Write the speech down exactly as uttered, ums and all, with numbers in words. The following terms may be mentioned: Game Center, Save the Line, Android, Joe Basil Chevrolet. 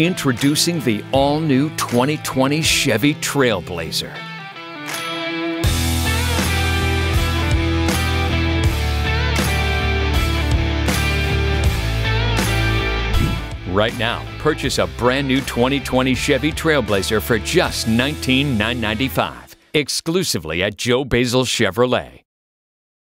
Introducing the all-new twenty twenty Chevy Trailblazer. Right now, purchase a brand new twenty twenty Chevy Trailblazer for just nineteen thousand nine hundred ninety-five dollars, exclusively at Joe Basil Chevrolet.